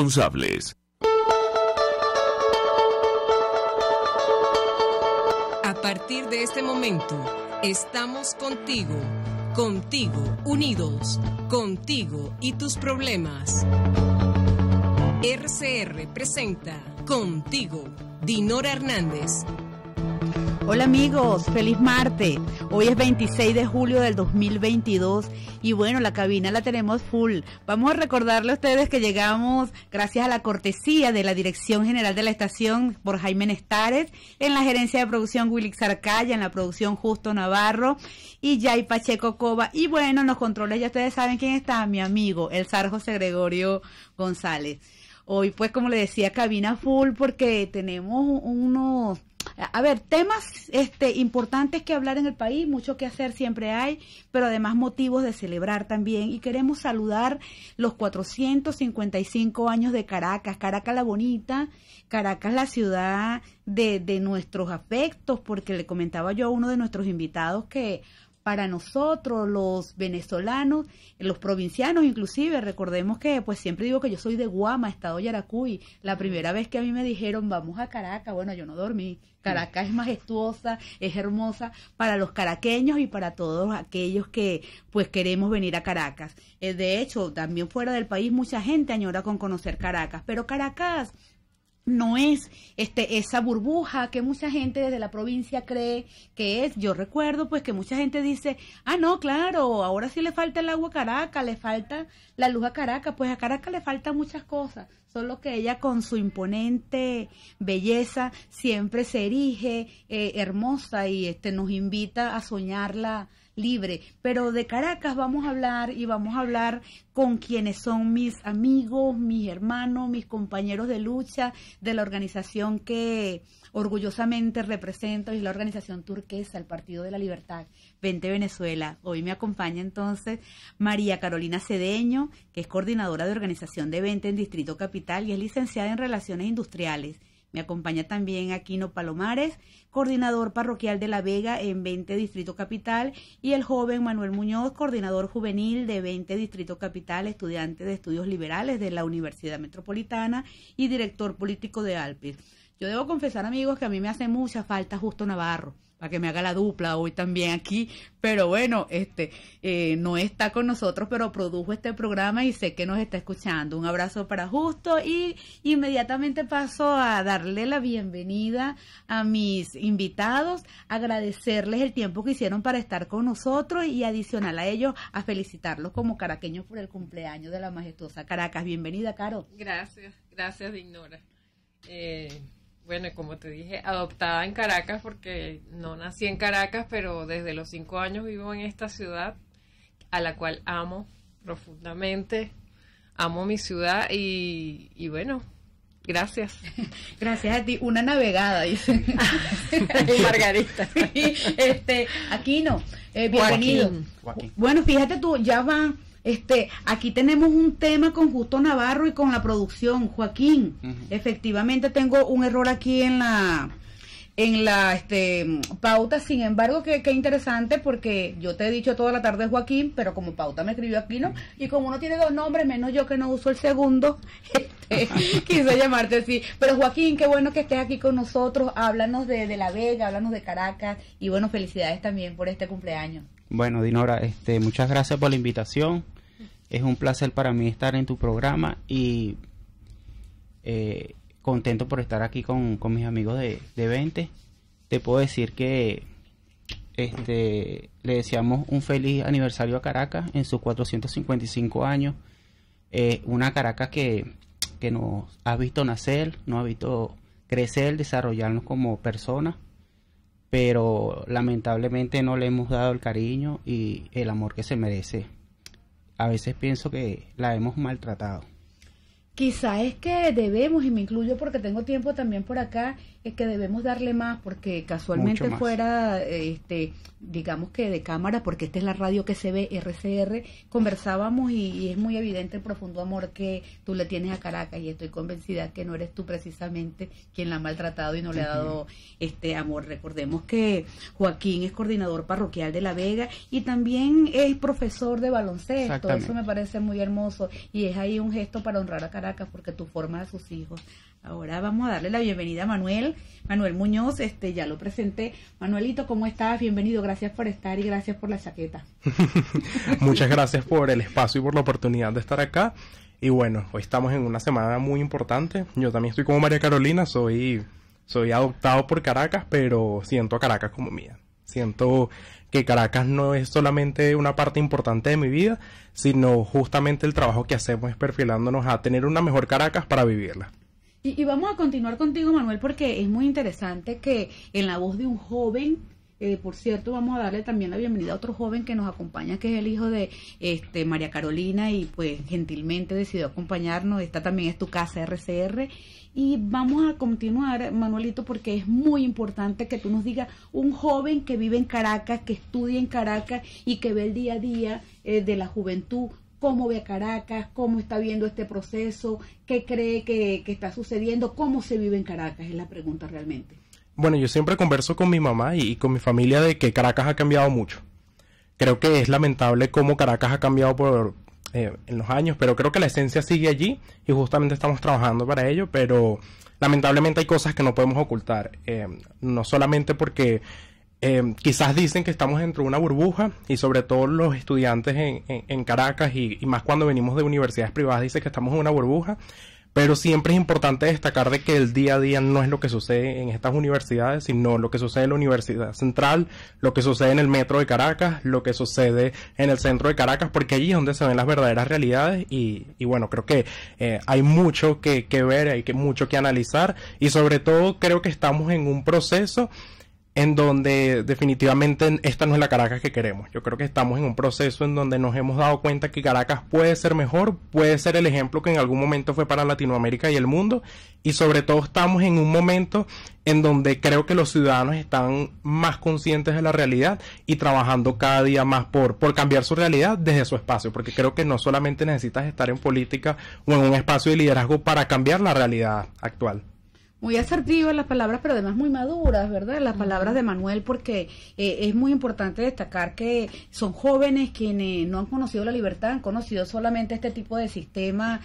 responsables. A partir de este momento, estamos contigo. Contigo, unidos. Contigo y tus problemas. RCR presenta Contigo, Dinora Hernández. Hola amigos, feliz martes. Hoy es 26 de julio del 2022 y bueno, la cabina la tenemos full. Vamos a recordarle a ustedes que llegamos gracias a la cortesía de la Dirección General de la Estación por Jaime Estares, en la gerencia de producción Willix Arcaya, en la producción Justo Navarro y Yay Pacheco Cova. Y bueno, en los controles ya ustedes saben quién está, mi amigo, el zar José Gregorio González. Hoy pues, como le decía, cabina full porque tenemos unos... A ver, temas importantes que hablar en el país, mucho que hacer siempre hay, pero además motivos de celebrar también. Y queremos saludar los 455 años de Caracas, Caracas la bonita, Caracas la ciudad de nuestros afectos, porque le comentaba yo a uno de nuestros invitados que para nosotros, los venezolanos, los provincianos inclusive, recordemos que pues siempre digo que yo soy de Guama, estado Yaracuy. La primera vez que a mí me dijeron vamos a Caracas, bueno, yo no dormí. Caracas es majestuosa, es hermosa para los caraqueños y para todos aquellos que pues queremos venir a Caracas. De hecho, también fuera del país mucha gente añora con conocer Caracas, pero Caracas no es esa burbuja que mucha gente desde la provincia cree que es. Yo recuerdo pues que mucha gente dice, ah no, claro, ahora sí le falta el agua a Caracas, le falta la luz a Caracas, pues a Caracas le faltan muchas cosas, solo que ella con su imponente belleza siempre se erige hermosa y nos invita a soñarla libre. Pero de Caracas vamos a hablar y vamos a hablar con quienes son mis amigos, mis hermanos, mis compañeros de lucha de la organización que orgullosamente represento, es la organización turquesa, el Partido de la Libertad, Vente Venezuela. Hoy me acompaña entonces María Carolina Cedeño, que es coordinadora de organización de Vente en Distrito Capital y es licenciada en Relaciones Industriales. Me acompaña también Aquino Palomares, coordinador parroquial de La Vega en Vente Distrito Capital, y el joven Manuel Muñoz, coordinador juvenil de Vente Distrito Capital, estudiante de Estudios Liberales de la Universidad Metropolitana y director político de Alpes. Yo debo confesar, amigos, que a mí me hace mucha falta Justo Navarro, para que me haga la dupla hoy también aquí, pero bueno, no está con nosotros, pero produjo este programa y sé que nos está escuchando. Un abrazo para Justo y inmediatamente paso a darle la bienvenida a mis invitados, agradecerles el tiempo que hicieron para estar con nosotros y adicional a ellos, a felicitarlos como caraqueños por el cumpleaños de la majestuosa Caracas. Bienvenida, Caro. Gracias, gracias Dinora. Bueno, como te dije, adoptada en Caracas porque no nací en Caracas, pero desde los 5 años vivo en esta ciudad a la cual amo profundamente, amo mi ciudad y bueno, gracias. Gracias a ti, una navegada, dice Margarita. Sí, Aquino, bienvenido. Joaquín. Bueno, fíjate tú, ya van... aquí tenemos un tema con Justo Navarro y con la producción, Joaquín. Efectivamente tengo un error aquí en la pauta, sin embargo que interesante, porque yo te he dicho toda la tarde Joaquín, pero como pauta me escribió Aquino, y como uno tiene dos nombres, menos yo que no uso el segundo, quise llamarte así. Pero Joaquín, qué bueno que estés aquí con nosotros, háblanos de La Vega, háblanos de Caracas, y bueno, felicidades también por este cumpleaños. Bueno, Dinora, muchas gracias por la invitación. Es un placer para mí estar en tu programa y contento por estar aquí con mis amigos de Vente. Te puedo decir que le deseamos un feliz aniversario a Caracas en sus 455 años. Una Caracas que nos ha visto nacer, nos ha visto crecer, desarrollarnos como personas, pero lamentablemente no le hemos dado el cariño y el amor que se merece. A veces pienso que la hemos maltratado. Quizá es que debemos, y me incluyo porque tengo tiempo también por acá, es que debemos darle más, porque casualmente fuera, digamos que de cámara, porque esta es la radio que se ve, RCR, conversábamos y es muy evidente el profundo amor que tú le tienes a Caracas, y estoy convencida que no eres tú precisamente quien la ha maltratado y no le ha dado amor. Recordemos que Joaquín es coordinador parroquial de La Vega y también es profesor de baloncesto, eso me parece muy hermoso, y es ahí un gesto para honrar a Caracas Caracas porque tú formas a sus hijos. Ahora vamos a darle la bienvenida a Manuel, Manuel Muñoz, ya lo presenté. Manuelito, ¿cómo estás? Bienvenido, gracias por estar y gracias por la chaqueta. Muchas gracias por el espacio y por la oportunidad de estar acá. Y bueno, hoy estamos en una semana muy importante. Yo también estoy como María Carolina, soy adoptado por Caracas, pero siento a Caracas como mía. Siento que Caracas no es solamente una parte importante de mi vida, sino justamente el trabajo que hacemos es perfilándonos a tener una mejor Caracas para vivirla. Y vamos a continuar contigo, Manuel, porque es muy interesante que en la voz de un joven, por cierto, vamos a darle también la bienvenida a otro joven que nos acompaña, que es el hijo de María Carolina, y pues gentilmente decidió acompañarnos. Esta también es tu casa, RCR. Y vamos a continuar, Manuelito, porque es muy importante que tú nos digas un joven que vive en Caracas, que estudia en Caracas y que ve el día a día de la juventud. Cómo ve a Caracas, cómo está viendo este proceso, qué cree que está sucediendo, cómo se vive en Caracas, es la pregunta realmente. Bueno, yo siempre converso con mi mamá y con mi familia de que Caracas ha cambiado mucho. Creo que es lamentable cómo Caracas ha cambiado en los años, pero creo que la esencia sigue allí y justamente estamos trabajando para ello, pero lamentablemente hay cosas que no podemos ocultar, no solamente porque... quizás dicen que estamos dentro de una burbuja y sobre todo los estudiantes en Caracas y más cuando venimos de universidades privadas dicen que estamos en una burbuja, pero siempre es importante destacar de que el día a día no es lo que sucede en estas universidades, sino lo que sucede en la Universidad Central, lo que sucede en el metro de Caracas, lo que sucede en el centro de Caracas, porque allí es donde se ven las verdaderas realidades y bueno, creo que hay mucho que ver, hay mucho que analizar y sobre todo creo que estamos en un proceso en donde definitivamente esta no es la Caracas que queremos. Yo creo que estamos en un proceso en donde nos hemos dado cuenta que Caracas puede ser mejor, puede ser el ejemplo que en algún momento fue para Latinoamérica y el mundo, y sobre todo estamos en un momento en donde creo que los ciudadanos están más conscientes de la realidad y trabajando cada día más por cambiar su realidad desde su espacio, porque creo que no solamente necesitas estar en política o en un espacio de liderazgo para cambiar la realidad actual. Muy asertivas las palabras, pero además muy maduras, ¿verdad? Las palabras de Manuel, porque es muy importante destacar que son jóvenes quienes no han conocido la libertad, han conocido solamente este tipo de sistema,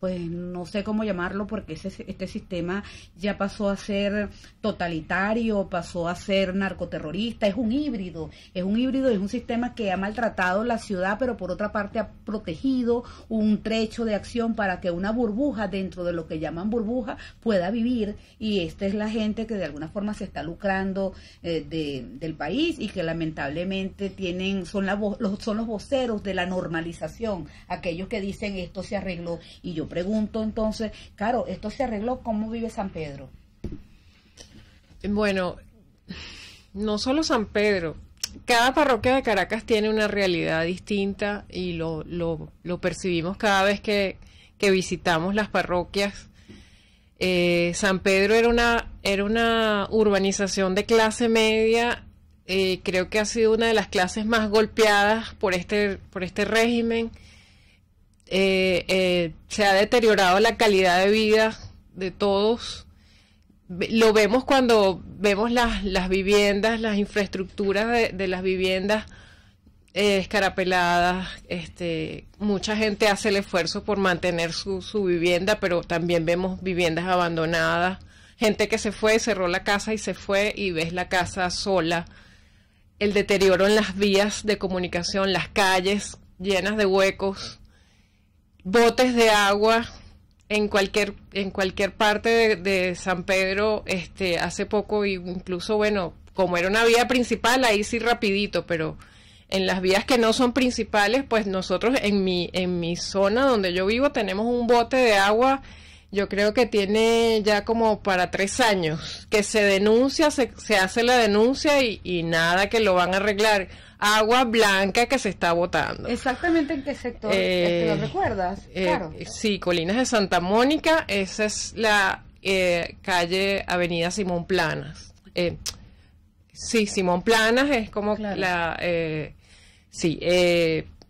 pues no sé cómo llamarlo, porque este sistema ya pasó a ser totalitario, pasó a ser narcoterrorista, es un híbrido, es un sistema que ha maltratado la ciudad, pero por otra parte ha protegido un trecho de acción para que una burbuja, dentro de lo que llaman burbuja, pueda vivir, y esta es la gente que de alguna forma se está lucrando del país y que lamentablemente son los voceros de la normalización, aquellos que dicen esto se arregló. Y yo pregunto entonces, claro, esto se arregló, ¿cómo vive San Pedro? Bueno, no solo San Pedro, cada parroquia de Caracas tiene una realidad distinta y lo percibimos cada vez que visitamos las parroquias. San Pedro era una urbanización de clase media, creo que ha sido una de las clases más golpeadas por este régimen. Se ha deteriorado la calidad de vida de todos. Lo vemos cuando vemos las viviendas, las infraestructuras de las viviendas escarapeladas. Mucha gente hace el esfuerzo por mantener su vivienda, pero también vemos viviendas abandonadas, gente que se fue, cerró la casa y se fue, y ves la casa sola. El deterioro en las vías de comunicación, las calles llenas de huecos, botes de agua en cualquier parte de San Pedro. Hace poco, incluso, bueno, como era una vía principal, ahí sí rapidito, pero en las vías que no son principales, pues nosotros en mi zona donde yo vivo tenemos un bote de agua, yo creo que tiene ya como para 3 años, que se denuncia, se hace la denuncia y nada que lo van a arreglar. Agua blanca que se está botando. ¿Exactamente en qué sector? ¿Lo recuerdas? Claro. Sí, Colinas de Santa Mónica, esa es la calle Avenida Simón Planas. Sí, Simón Planas es como claro.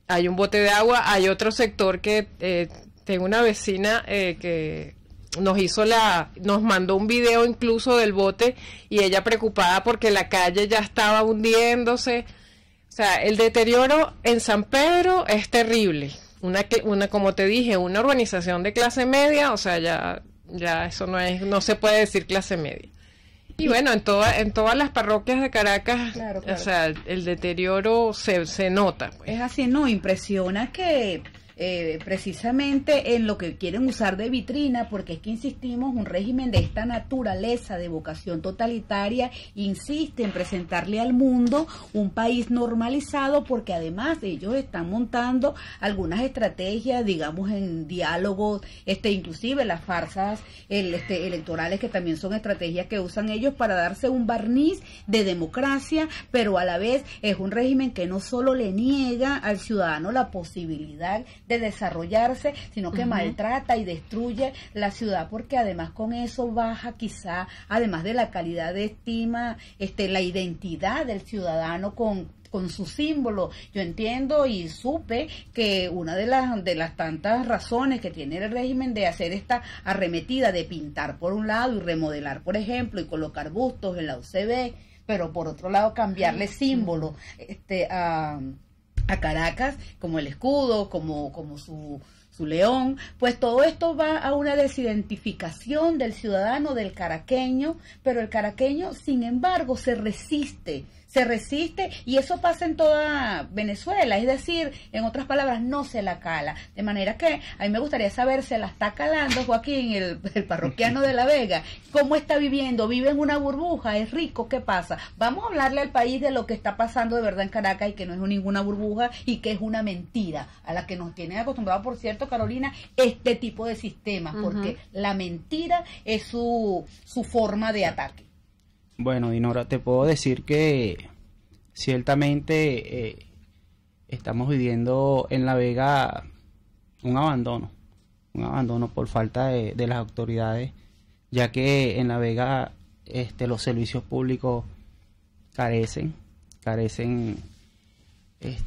Hay un bote de agua, hay otro sector que tengo una vecina que nos mandó un video incluso del bote, y ella preocupada porque la calle ya estaba hundiéndose. O sea, el deterioro en San Pedro es terrible. una como te dije, una urbanización de clase media, o sea, ya eso no es, no se puede decir clase media. Y bueno, en todas las parroquias de Caracas, claro. O sea, el deterioro se nota, pues. Es así, ¿no? Impresiona que precisamente en lo que quieren usar de vitrina, porque es que insistimos, un régimen de esta naturaleza, de vocación totalitaria, insiste en presentarle al mundo un país normalizado, porque además ellos están montando algunas estrategias, digamos, en diálogos, inclusive las farsas electorales, que también son estrategias que usan ellos para darse un barniz de democracia, pero a la vez es un régimen que no solo le niega al ciudadano la posibilidad de desarrollarse, sino que maltrata y destruye la ciudad, porque además con eso baja quizá, además de la calidad de estima, la identidad del ciudadano con su símbolo. Yo entiendo y supe que una de las tantas razones que tiene el régimen de hacer esta arremetida de pintar por un lado y remodelar, por ejemplo, y colocar bustos en la UCB, pero por otro lado cambiarle símbolo a Caracas, como el escudo, como su león, pues todo esto va a una desidentificación del ciudadano, del caraqueño, pero el caraqueño, sin embargo, se resiste, y eso pasa en toda Venezuela, es decir, en otras palabras, no se la cala, de manera que a mí me gustaría saber, se la está calando Joaquín, el parroquiano de La Vega, cómo está viviendo, vive en una burbuja, es rico, ¿qué pasa? Vamos a hablarle al país de lo que está pasando de verdad en Caracas, y que no es ninguna burbuja, y que es una mentira, a la que nos tienen acostumbrados, por cierto, Carolina, este tipo de sistemas, porque la mentira es su forma de ataque. Bueno, Dinora, te puedo decir que ciertamente estamos viviendo en La Vega un abandono por falta de las autoridades, ya que en La Vega los servicios públicos carecen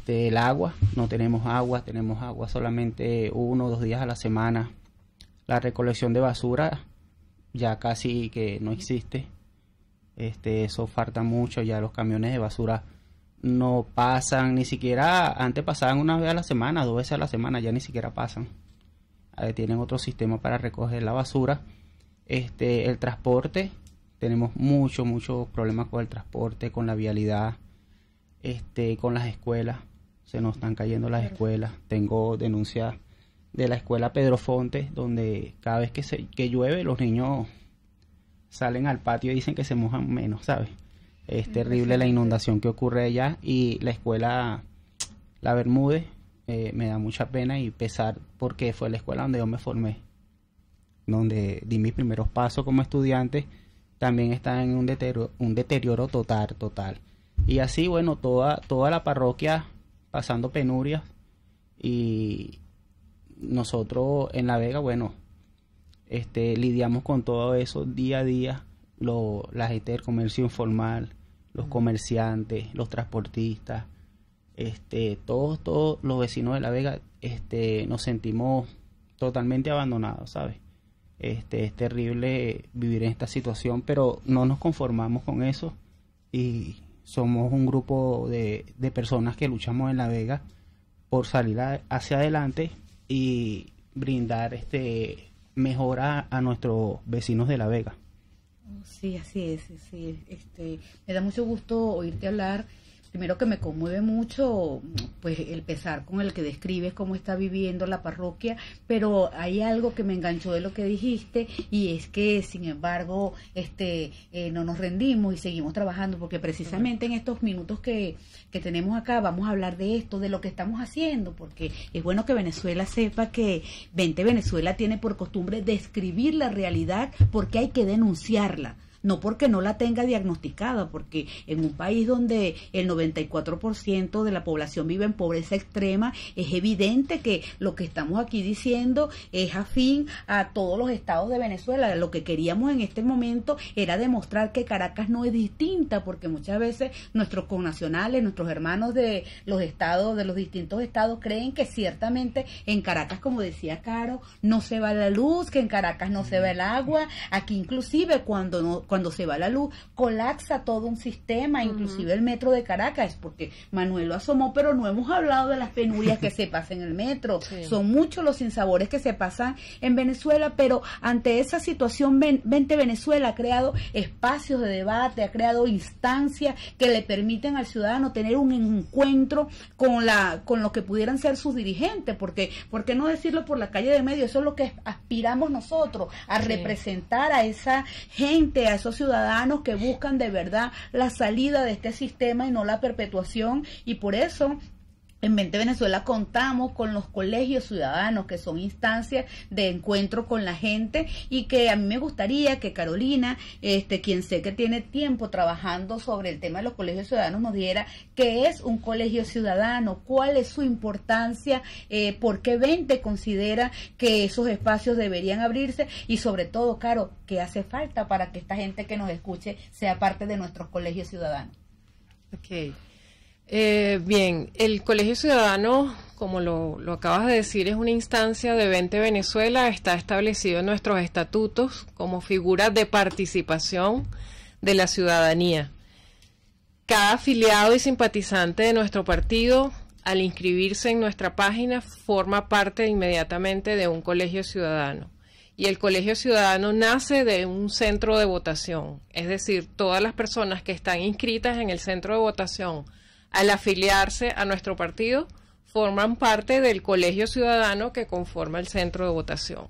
el agua, no tenemos agua, tenemos agua solamente 1 o 2 días a la semana, la recolección de basura ya casi que no existe. Eso falta mucho, ya los camiones de basura no pasan, ni siquiera, antes pasaban una vez a la semana, 2 veces a la semana, ya ni siquiera pasan. Ahí tienen otro sistema para recoger la basura. El transporte, tenemos muchos problemas con el transporte, con la vialidad, con las escuelas, se nos están cayendo las escuelas. Tengo denuncias de la escuela Pedro Fontes, donde cada vez que llueve los niños salen al patio y dicen que se mojan menos, ¿sabes? Es terrible la inundación que ocurre allá, y la escuela La Bermúdez me da mucha pena y pesar, porque fue la escuela donde yo me formé, donde di mis primeros pasos como estudiante, también está en un deterioro total. Y así, bueno, toda la parroquia pasando penurias, y nosotros en La Vega, bueno, lidiamos con todo eso día a día, la gente del comercio informal, los comerciantes, los transportistas, todos los vecinos de La Vega, nos sentimos totalmente abandonados, ¿sabes? Es terrible vivir en esta situación, pero no nos conformamos con eso, y somos un grupo de personas que luchamos en La Vega por salir hacia adelante y brindar mejora a nuestros vecinos de La Vega. Sí, así es, sí. Me da mucho gusto oírte hablar. Primero que me conmueve mucho, pues, el pesar con el que describes cómo está viviendo la parroquia, pero hay algo que me enganchó de lo que dijiste, y es que, sin embargo, no nos rendimos y seguimos trabajando, porque precisamente en estos minutos que tenemos acá vamos a hablar de esto, de lo que estamos haciendo, porque es bueno que Venezuela sepa que Vente Venezuela tiene por costumbre describir la realidad, porque hay que denunciarla. No porque no la tenga diagnosticada, porque en un país donde el 94% de la población vive en pobreza extrema, es evidente que lo que estamos aquí diciendo es afín a todos los estados de Venezuela. Lo que queríamos en este momento era demostrar que Caracas no es distinta, porque muchas veces nuestros connacionales, nuestros hermanos de los estados, de los distintos estados, creen que ciertamente en Caracas, como decía Caro, no se va la luz, que en Caracas no se va el agua. Aquí inclusive cuando no cuando se va la luz, colapsa todo un sistema, inclusive el metro de Caracas, porque Manuel lo asomó, pero no hemos hablado de las penurias que se pasan en el metro. Sí. Son muchos los sinsabores que se pasan en Venezuela, pero ante esa situación, Vente Venezuela ha creado espacios de debate, ha creado instancias que le permiten al ciudadano tener un encuentro con lo que pudieran ser sus dirigentes, porque ¿por qué no decirlo por la calle de medio? Eso es lo que aspiramos nosotros, a representar a esa gente, a esos ciudadanos que buscan de verdad la salida de este sistema y no la perpetuación, y por eso en Vente Venezuela contamos con los colegios ciudadanos, que son instancias de encuentro con la gente, y que a mí me gustaría que Carolina, quien sé que tiene tiempo trabajando sobre el tema de los colegios ciudadanos, nos diera qué es un colegio ciudadano, cuál es su importancia, por qué Vente considera que esos espacios deberían abrirse, y sobre todo, Caro, qué hace falta para que esta gente que nos escuche sea parte de nuestros colegios ciudadanos. Okay. Bien, el Colegio Ciudadano, como lo acabas de decir, es una instancia de Vente Venezuela, está establecido en nuestros estatutos como figura de participación de la ciudadanía. Cada afiliado y simpatizante de nuestro partido, al inscribirse en nuestra página, forma parte inmediatamente de un Colegio Ciudadano. Y el Colegio Ciudadano nace de un centro de votación, es decir, todas las personas que están inscritas en el centro de votación al afiliarse a nuestro partido, forman parte del Colegio Ciudadano que conforma el centro de votación.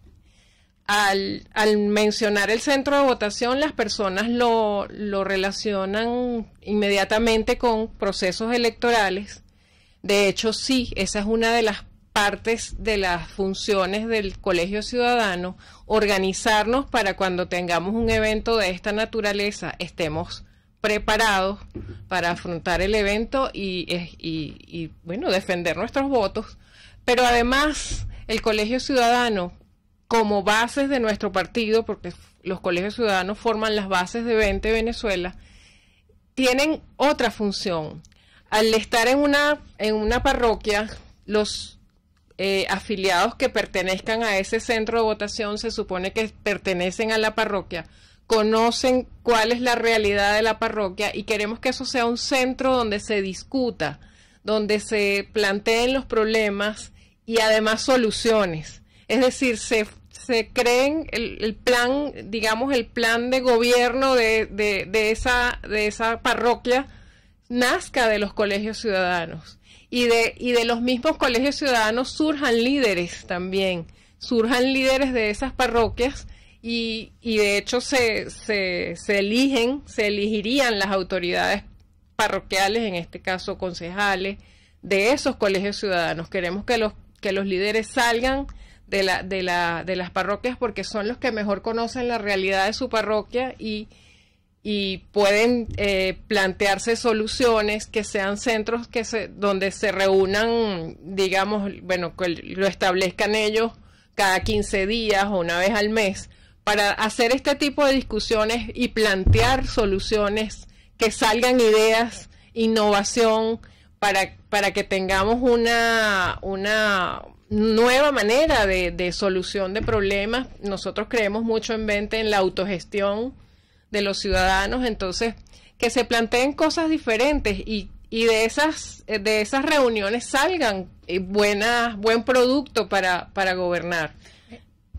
Al mencionar el centro de votación, las personas lo relacionan inmediatamente con procesos electorales. De hecho, sí, esa es una de las partes de las funciones del Colegio Ciudadano, organizarnos para cuando tengamos un evento de esta naturaleza, estemos preparados para afrontar el evento y bueno, defender nuestros votos. Pero además, el Colegio Ciudadano, como bases de nuestro partido, porque los colegios ciudadanos forman las bases de Vente Venezuela, tienen otra función. Al estar en una parroquia, los afiliados que pertenezcan a ese centro de votación, se supone que pertenecen a la parroquia, conocen cuál es la realidad de la parroquia, y queremos que eso sea un centro donde se discuta, donde se planteen los problemas y además soluciones. Es decir, se creen el plan, digamos, el plan de gobierno de esa parroquia nazca de los colegios ciudadanos. Y de los mismos colegios ciudadanos surjan líderes también, surjan líderes de esas parroquias. Y de hecho se elegirían las autoridades parroquiales, en este caso concejales, de esos colegios ciudadanos. Queremos que los líderes salgan de las parroquias, porque son los que mejor conocen la realidad de su parroquia y pueden plantearse soluciones, que sean centros donde se reúnan, digamos, bueno, que lo establezcan ellos cada 15 días o una vez al mes, para hacer este tipo de discusiones y plantear soluciones, que salgan ideas, innovación, para que tengamos una nueva manera de solución de problemas. Nosotros creemos mucho en Vente, en la autogestión de los ciudadanos, entonces que se planteen cosas diferentes y de esas reuniones salgan buen producto para gobernar.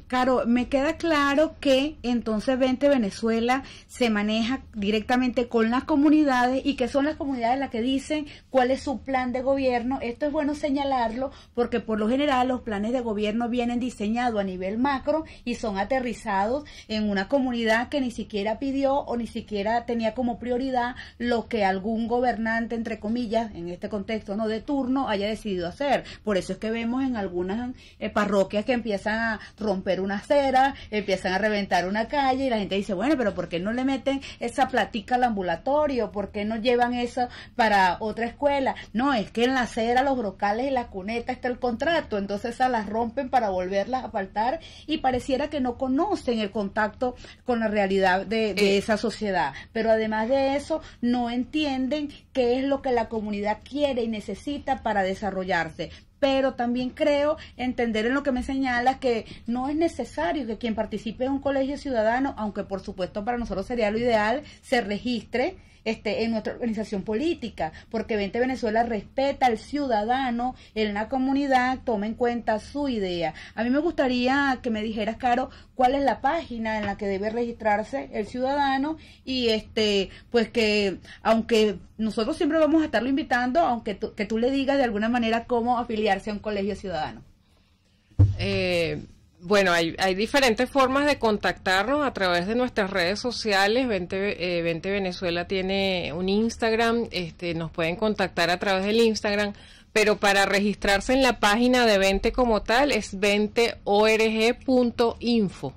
Caro, me queda claro que entonces Vente Venezuela se maneja directamente con las comunidades, y que son las comunidades las que dicen cuál es su plan de gobierno. Esto es bueno señalarlo, porque por lo general los planes de gobierno vienen diseñados a nivel macro y son aterrizados en una comunidad que ni siquiera pidió o ni siquiera tenía como prioridad lo que algún gobernante, entre comillas, en este contexto no de turno, haya decidido hacer. Por eso es que vemos en algunas parroquias que empiezan a romper una acera, empiezan a reventar una calle, y la gente dice, bueno, pero ¿por qué no le meten esa platica al ambulatorio? ¿Por qué no llevan eso para otra escuela? No, es que en la acera, los brocales y la cuneta está el contrato, entonces esas las rompen para volverlas a asfaltar, y pareciera que no conocen el contacto con la realidad de esa sociedad. Pero además de eso, no entienden qué es lo que la comunidad quiere y necesita para desarrollarse. pero también creo entender en lo que me señala que no es necesario que quien participe en un colegio ciudadano, aunque por supuesto para nosotros sería lo ideal, se registre en nuestra organización política, porque Vente Venezuela respeta al ciudadano en la comunidad, toma en cuenta su idea. A mí me gustaría que me dijeras, Caro, cuál es la página en la que debe registrarse el ciudadano y pues que aunque nosotros siempre vamos a estarlo invitando, aunque tú le digas de alguna manera cómo afiliarse a un colegio ciudadano. Bueno, hay diferentes formas de contactarnos a través de nuestras redes sociales. Vente Venezuela tiene un Instagram, nos pueden contactar a través del Instagram, pero para registrarse en la página de Vente como tal es venteorg.info.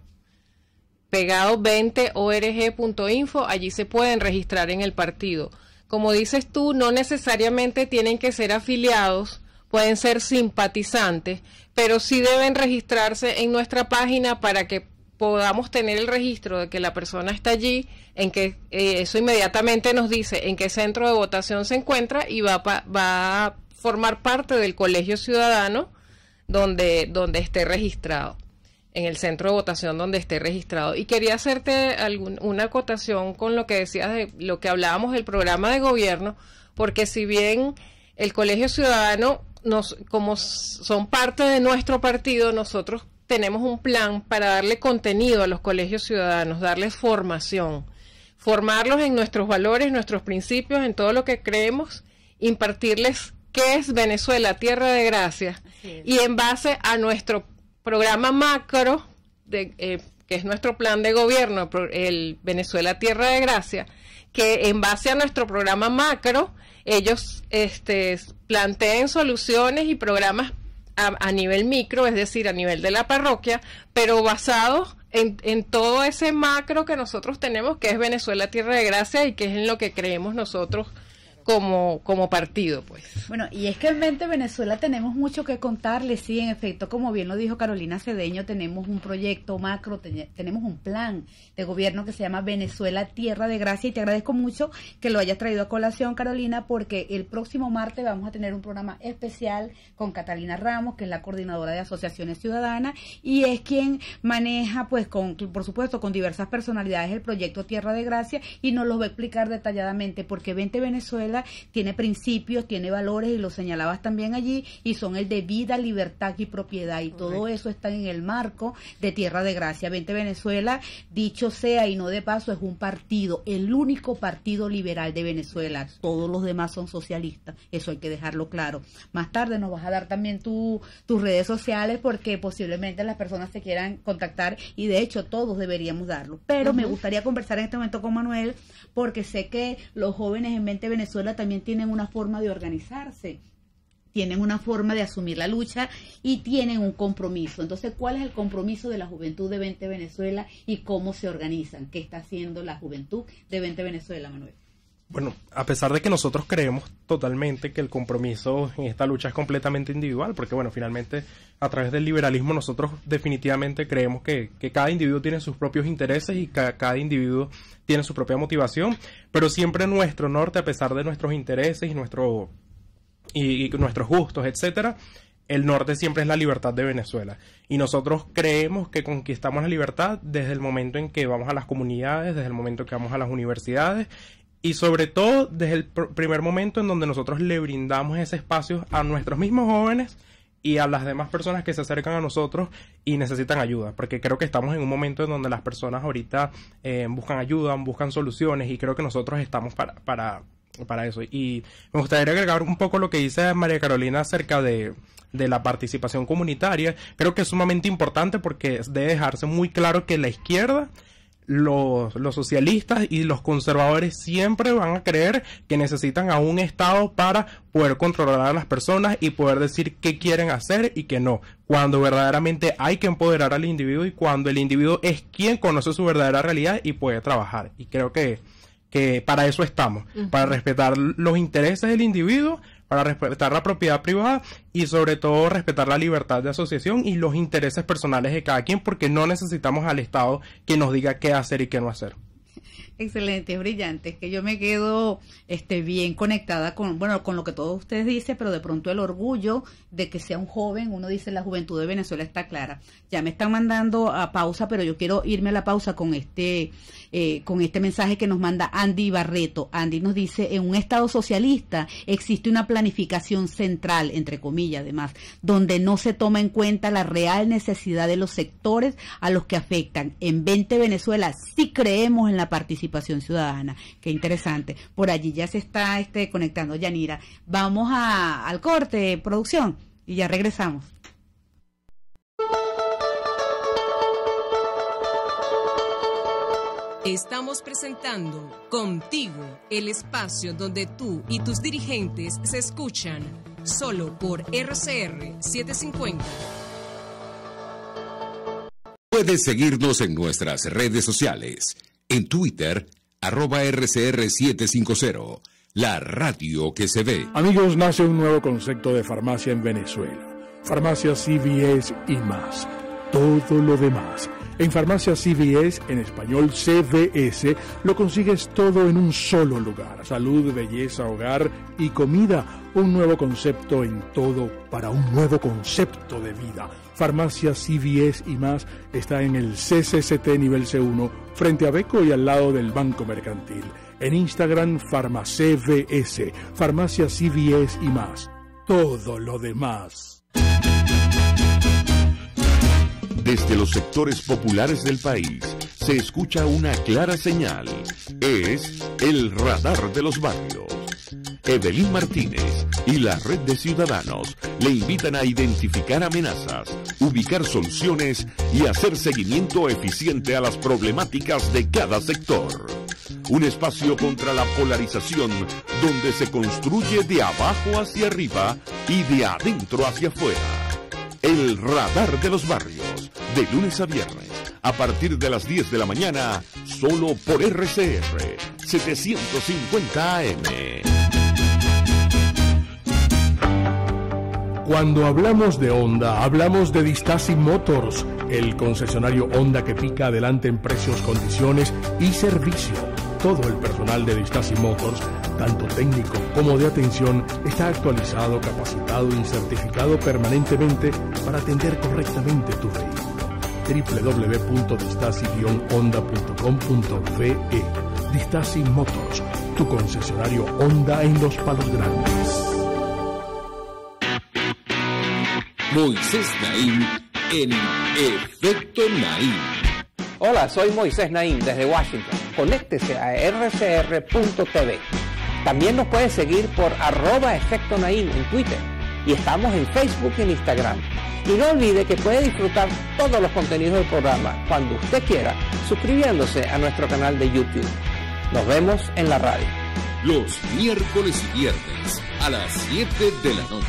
Pegado venteorg.info, allí se pueden registrar en el partido. Como dices tú, no necesariamente tienen que ser afiliados, pueden ser simpatizantes, pero sí deben registrarse en nuestra página para que podamos tener el registro de que la persona está allí, en que eso inmediatamente nos dice en qué centro de votación se encuentra y va a formar parte del colegio ciudadano donde esté registrado, en el centro de votación donde esté registrado. Y quería hacerte una acotación con lo que decías de lo que hablábamos del programa de gobierno, porque si bien el colegio ciudadano como son parte de nuestro partido, nosotros tenemos un plan para darle contenido a los colegios ciudadanos, darles formación, formarlos en nuestros valores, nuestros principios, en todo lo que creemos, impartirles qué es Venezuela Tierra de Gracia, y en base a nuestro programa macro, que es nuestro plan de gobierno, el Venezuela Tierra de Gracia, que en base a nuestro programa macro, ellos planteen soluciones y programas a nivel micro, es decir, a nivel de la parroquia, pero basados en todo ese macro que nosotros tenemos, que es Venezuela Tierra de Gracia y que es en lo que creemos nosotros como partido, pues. Bueno, y es que en Vente Venezuela tenemos mucho que contarles, sí, en efecto, como bien lo dijo Carolina Cedeño, tenemos un proyecto macro, tenemos un plan de gobierno que se llama Venezuela Tierra de Gracia, y te agradezco mucho que lo hayas traído a colación, Carolina, porque el próximo martes vamos a tener un programa especial con Catalina Ramos, que es la coordinadora de asociaciones ciudadanas, y es quien maneja, pues, por supuesto, con diversas personalidades el proyecto Tierra de Gracia, y nos lo va a explicar detalladamente, porque Vente Venezuela tiene principios, tiene valores, y lo señalabas también allí, y son el de vida, libertad y propiedad, y correcto, todo eso está en el marco de Tierra de Gracia. Vente Venezuela, dicho sea y no de paso, es un partido, el único partido liberal de Venezuela, todos los demás son socialistas, eso hay que dejarlo claro. Más tarde nos vas a dar también tus redes sociales, porque posiblemente las personas se quieran contactar, y de hecho todos deberíamos darlo, pero me gustaría conversar en este momento con Manuel, porque sé que los jóvenes en Vente Venezuela también tienen una forma de organizarse, tienen una forma de asumir la lucha y tienen un compromiso. Entonces, ¿cuál es el compromiso de la juventud de Vente Venezuela y cómo se organizan? ¿Qué está haciendo la juventud de Vente Venezuela, Manuel? Bueno, a pesar de que nosotros creemos totalmente que el compromiso en esta lucha es completamente individual, porque bueno, finalmente a través del liberalismo nosotros definitivamente creemos que cada individuo tiene sus propios intereses y cada individuo tiene su propia motivación, pero siempre nuestro norte, a pesar de nuestros intereses y nuestros gustos, etcétera, el norte siempre es la libertad de Venezuela. Y nosotros creemos que conquistamos la libertad desde el momento en que vamos a las comunidades, desde el momento en que vamos a las universidades, y sobre todo desde el primer momento en donde nosotros le brindamos ese espacio a nuestros mismos jóvenes y a las demás personas que se acercan a nosotros y necesitan ayuda, porque creo que estamos en un momento en donde las personas ahorita buscan ayuda, buscan soluciones, y creo que nosotros estamos para eso. Y me gustaría agregar un poco lo que dice María Carolina acerca de la participación comunitaria. Creo que es sumamente importante, porque debe dejarse muy claro que la izquierda, los socialistas y los conservadores siempre van a creer que necesitan a un Estado para poder controlar a las personas y poder decir qué quieren hacer y qué no, cuando verdaderamente hay que empoderar al individuo, y cuando el individuo es quien conoce su verdadera realidad y puede trabajar. Y creo que para eso estamos, para respetar los intereses del individuo, para respetar la propiedad privada y sobre todo respetar la libertad de asociación y los intereses personales de cada quien, porque no necesitamos al Estado que nos diga qué hacer y qué no hacer. Excelentes, brillantes, que yo me quedo bien conectada con, bueno, con lo que todos ustedes dicen, pero de pronto el orgullo de que sea un joven, uno dice la juventud de Venezuela está clara. Ya me están mandando a pausa, pero yo quiero irme a la pausa con este mensaje que nos manda Andy Barreto. Andy nos dice, en un Estado socialista existe una planificación central, entre comillas además, donde no se toma en cuenta la real necesidad de los sectores a los que afectan. En Vente Venezuela sí creemos en la participación ciudadana. Qué interesante. Por allí ya se está conectando. Yanira, vamos al corte, producción, y ya regresamos. Estamos presentando Contigo, el espacio donde tú y tus dirigentes se escuchan, solo por RCR750. Puedes seguirnos en nuestras redes sociales, en Twitter, @RCR750, la radio que se ve. Amigos, nace un nuevo concepto de farmacia en Venezuela. Farmacia CVS y más. Todo lo demás. En Farmacia CVS, en español CVS, lo consigues todo en un solo lugar. Salud, belleza, hogar y comida. Un nuevo concepto en todo para un nuevo concepto de vida. Farmacia CVS y más está en el CCCT nivel C1, frente a Beco y al lado del Banco Mercantil. En Instagram, FarmaCVS, Farmacia CVS y más. Todo lo demás. Desde los sectores populares del país se escucha una clara señal. Es el radar de los barrios. Evelyn Martínez y la Red de Ciudadanos le invitan a identificar amenazas, ubicar soluciones y hacer seguimiento eficiente a las problemáticas de cada sector. Un espacio contra la polarización donde se construye de abajo hacia arriba y de adentro hacia afuera. El Radar de los Barrios, de lunes a viernes, a partir de las 10 de la mañana, solo por RCR, 750 AM. Cuando hablamos de Honda, hablamos de Distasi Motors, el concesionario Honda que pica adelante en precios, condiciones y servicio. Todo el personal de Distasi Motors, tanto técnico como de atención, está actualizado, capacitado y certificado permanentemente para atender correctamente tu vehículo. www.distasi-honda.com.ve. Distasi Motors, tu concesionario Honda en Los Palos Grandes. Moisés Naín en Efecto Naín. Hola, soy Moisés Naín desde Washington. Conéctese a rcr.tv. También nos puedes seguir por @EfectoNaín en Twitter. Y estamos en Facebook y en Instagram. Y no olvide que puede disfrutar todos los contenidos del programa cuando usted quiera, suscribiéndose a nuestro canal de YouTube. Nos vemos en la radio. Los miércoles y viernes a las 7 de la noche.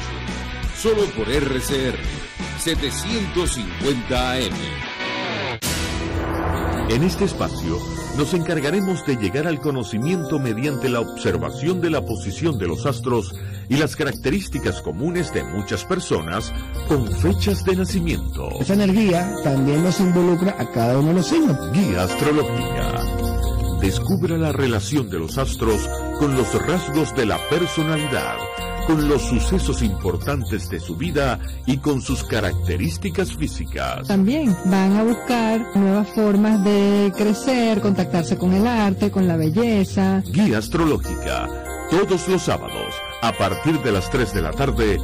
Solo por RCR, 750 AM. En este espacio nos encargaremos de llegar al conocimiento mediante la observación de la posición de los astros y las características comunes de muchas personas con fechas de nacimiento. Esa energía también nos involucra a cada uno de los signos. Guía astrológica. Descubra la relación de los astros con los rasgos de la personalidad, con los sucesos importantes de su vida y con sus características físicas. También van a buscar nuevas formas de crecer, contactarse con el arte, con la belleza. Guía astrológica, todos los sábados, a partir de las 3 de la tarde,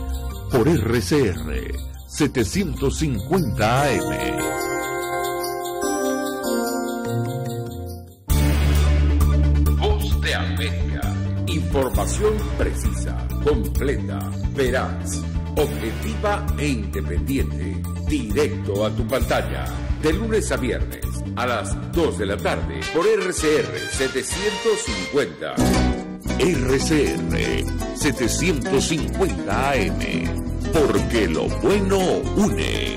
por RCR, 750 AM. Información precisa, completa, veraz, objetiva e independiente. Directo a tu pantalla. De lunes a viernes a las 2 de la tarde por RCR 750. RCR 750 AM. Porque lo bueno une.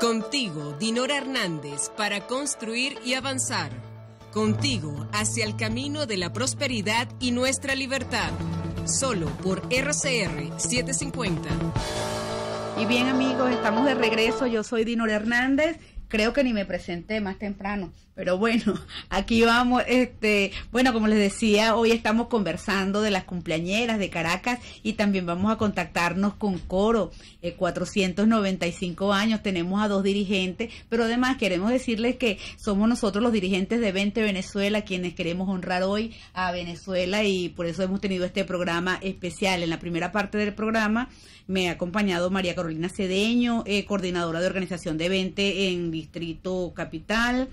Contigo, Dinora Hernández, para construir y avanzar. Contigo, hacia el camino de la prosperidad y nuestra libertad. solo por RCR750. Y bien, amigos, estamos de regreso. Yo soy Dinora Hernández. Creo que ni me presenté más temprano, pero bueno, aquí vamos. Bueno, como les decía, hoy estamos conversando de las cumpleañeras de Caracas y también vamos a contactarnos con Coro. 495 años, tenemos a dos dirigentes, pero además queremos decirles que somos nosotros los dirigentes de Vente Venezuela quienes queremos honrar hoy a Venezuela, y por eso hemos tenido este programa especial. En la primera parte del programa me ha acompañado María Carolina Cedeño, coordinadora de organización de Vente en Distrito Capital,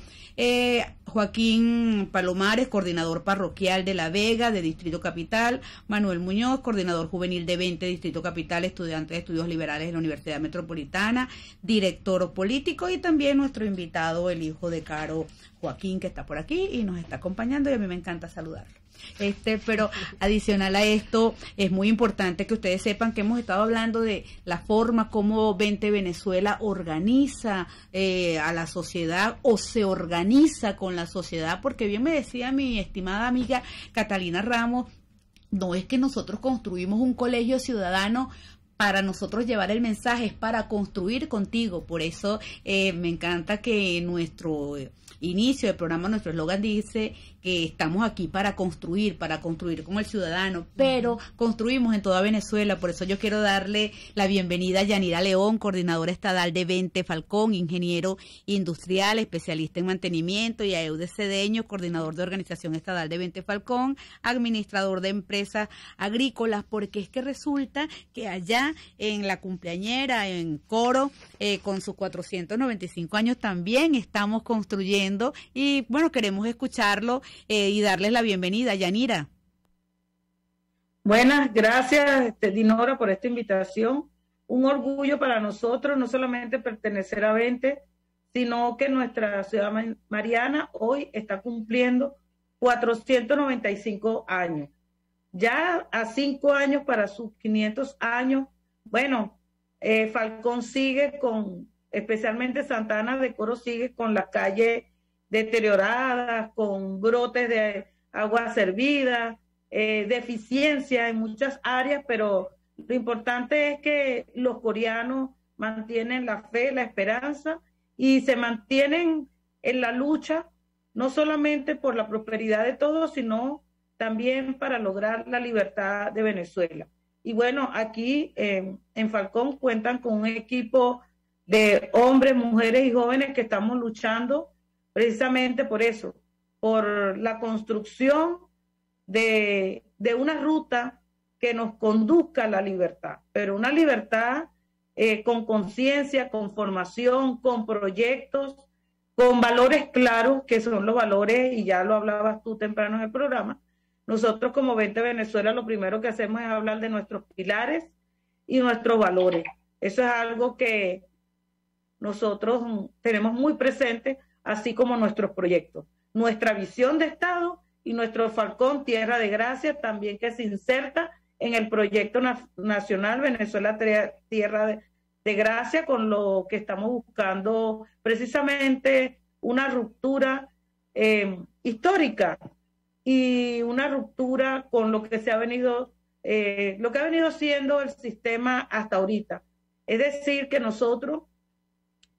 Joaquín Palomares, coordinador parroquial de La Vega de Distrito Capital, Manuel Muñoz, coordinador juvenil de Vente Distrito Capital, estudiante de estudios liberales de la Universidad Metropolitana, director político, y también nuestro invitado, el hijo de Caro, Joaquín, que está por aquí y nos está acompañando, y a mí me encanta saludarlo. Pero adicional a esto, es muy importante que ustedes sepan que hemos estado hablando de la forma como Vente Venezuela organiza a la sociedad, o se organiza con la sociedad, porque bien me decía mi estimada amiga Catalina Ramos, no es que nosotros construimos un colegio ciudadano para nosotros llevar el mensaje, es para construir contigo. Por eso me encanta que nuestro inicio del programa, nuestro eslogan dice que estamos aquí para construir como el ciudadano, pero construimos en toda Venezuela. Por eso yo quiero darle la bienvenida a Yanira León, coordinadora estadal de Vente Falcón, ingeniero industrial, especialista en mantenimiento, y a Eudes Cedeño, coordinador de organización estadal de Vente Falcón, administrador de empresas agrícolas, porque es que resulta que allá en la cumpleañera, en Coro, con sus 495 años también estamos construyendo, y bueno, queremos escucharlo y darles la bienvenida. Yanira. Buenas, gracias Dinora por esta invitación. Un orgullo para nosotros no solamente pertenecer a Vente, sino que nuestra ciudad mariana hoy está cumpliendo 495 años. Ya a 5 años para sus 500 años, bueno, Falcón sigue con, especialmente Santa Ana de Coro sigue con las calles deterioradas, con brotes de agua servida, deficiencia en muchas áreas, pero lo importante es que los coreanos mantienen la fe, la esperanza, y se mantienen en la lucha, no solamente por la prosperidad de todos, sino también para lograr la libertad de Venezuela. Y bueno, aquí en Falcón cuentan con un equipo de hombres, mujeres y jóvenes que estamos luchando precisamente por eso, por la construcción de una ruta que nos conduzca a la libertad, pero una libertad con conciencia, con formación, con proyectos, con valores claros, que son los valores, y ya lo hablabas tú temprano en el programa. Nosotros como Vente Venezuela lo primero que hacemos es hablar de nuestros pilares y nuestros valores. Eso es algo que nosotros tenemos muy presente, así como nuestros proyectos. Nuestra visión de Estado y nuestro Falcón Tierra de Gracia también, que se inserta en el proyecto nacional Venezuela Tierra de Gracia, con lo que estamos buscando precisamente una ruptura histórica, y una ruptura con lo que se ha venido, lo que ha venido siendo el sistema hasta ahorita. Es decir, que nosotros